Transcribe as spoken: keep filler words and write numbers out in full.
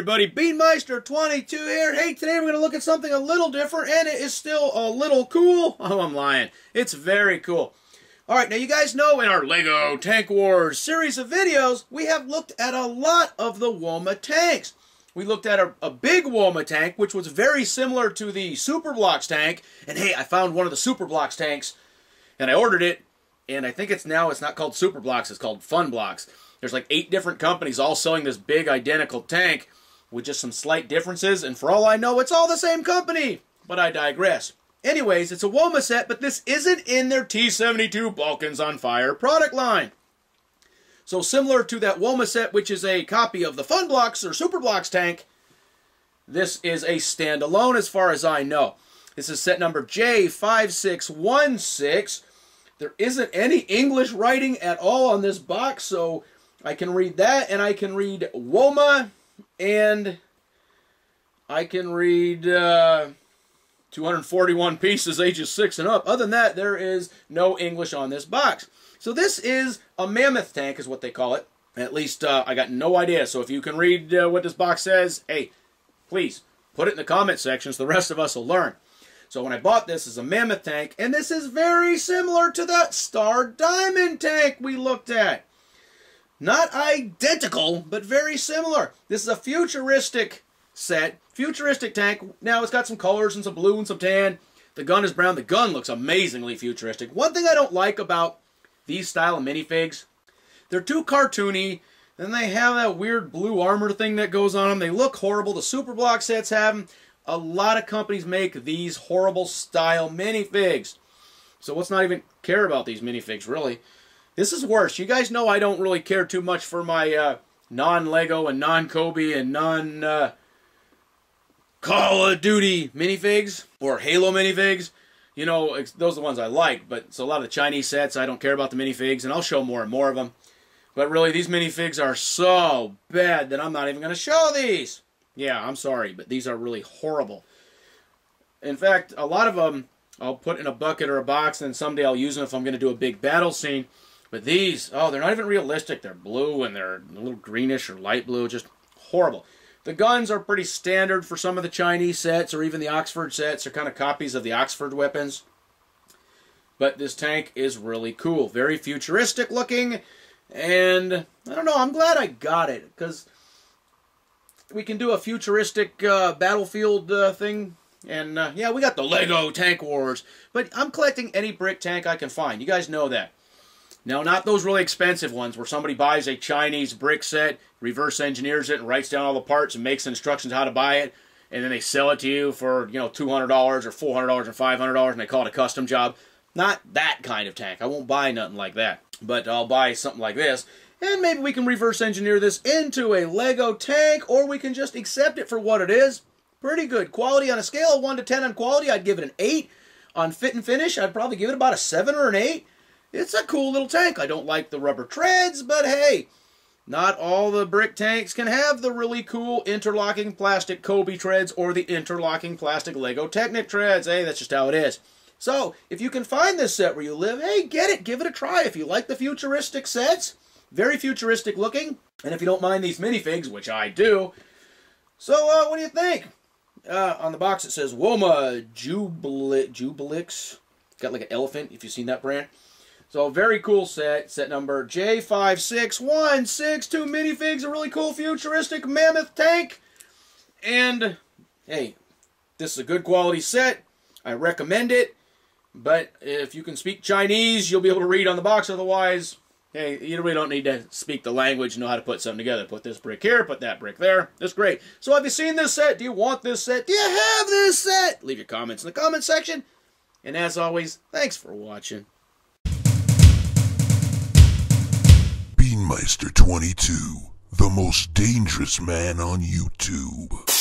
everybody, Beanmeister twenty-two here. Hey, today we're going to look at something a little different, and it is still a little cool. Oh, I'm lying. It's very cool. All right, now you guys know in our LEGO Tank Wars series of videos, we have looked at a lot of the Woma tanks. We looked at a, a big Woma tank, which was very similar to the Superblocks tank. And hey, I found one of the Superblocks tanks, and I ordered it, and I think it's now, it's not called Superblocks, it's called Funblocks. There's like eight different companies all selling this big identical tank with just some slight differences, and for all I know, it's all the same company. But I digress. Anyways, it's a Woma set, but this isn't in their T seventy-two Balkans on Fire product line. So similar to that Woma set, which is a copy of the Funblocks or Superblocks tank, this is a standalone as far as I know. This is set number J five six one six. There isn't any English writing at all on this box, so I can read that, and I can read Woma, and I can read uh, two hundred forty-one pieces, ages six and up. Other than that, there is no English on this box. So this is a mammoth tank, is what they call it. At least, uh, I got no idea. So if you can read uh, what this box says, hey, please, put it in the comment section so the rest of us will learn. So when I bought this, as a mammoth tank, and this is very similar to that Star Diamond tank we looked at. Not identical, but very similar. This is a futuristic set, futuristic tank. Now, it's got some colors and some blue and some tan. The gun is brown. The gun looks amazingly futuristic. One thing I don't like about these style of minifigs, they're too cartoony, and they have that weird blue armor thing that goes on them. They look horrible. The Superblock sets have them. A lot of companies make these horrible style minifigs. So let's not even care about these minifigs, really. This is worse. You guys know I don't really care too much for my uh, non-Lego and non-Kobe and non uh, Call of Duty minifigs or Halo minifigs. You know, those are the ones I like, but so a lot of the Chinese sets, I don't care about the minifigs, and I'll show more and more of them. But really, these minifigs are so bad that I'm not even going to show these. Yeah, I'm sorry, but these are really horrible. In fact, a lot of them I'll put in a bucket or a box, and someday I'll use them if I'm going to do a big battle scene. But these, oh, they're not even realistic. They're blue, and they're a little greenish or light blue. Just horrible. The guns are pretty standard for some of the Chinese sets, or even the Oxford sets. They're kind of copies of the Oxford weapons. But this tank is really cool. Very futuristic looking. And, I don't know, I'm glad I got it. Because we can do a futuristic uh, battlefield uh, thing. And, uh, yeah, we got the LEGO Tank Wars. But I'm collecting any brick tank I can find. You guys know that. Now, not those really expensive ones where somebody buys a Chinese brick set, reverse engineers it, and writes down all the parts and makes instructions how to buy it, and then they sell it to you for, you know, two hundred dollars or four hundred dollars or five hundred dollars, and they call it a custom job. Not that kind of tank. I won't buy nothing like that. But I'll buy something like this, and maybe we can reverse engineer this into a LEGO tank, or we can just accept it for what it is. Pretty good quality. On a scale of one to ten on quality, I'd give it an eight. On fit and finish, I'd probably give it about a seven or an eight. It's a cool little tank. I don't like the rubber treads, but hey, not all the brick tanks can have the really cool interlocking plastic Kobe treads or the interlocking plastic LEGO Technic treads. Hey, that's just how it is. So, if you can find this set where you live, hey, get it. Give it a try. If you like the futuristic sets, very futuristic looking, and if you don't mind these minifigs, which I do. So, uh, what do you think? Uh, on the box it says Woma Jubilix. Got like an elephant, if you've seen that brand. So, very cool set. Set number J five six one six two. Minifigs, a really cool futuristic mammoth tank. And, hey, this is a good quality set. I recommend it. But if you can speak Chinese, you'll be able to read on the box. Otherwise, hey, you really don't need to speak the language and know how to put something together. Put this brick here, put that brick there. That's great. So, have you seen this set? Do you want this set? Do you have this set? Leave your comments in the comment section. And as always, thanks for watching. Beanmeister twenty-two, the most dangerous man on YouTube.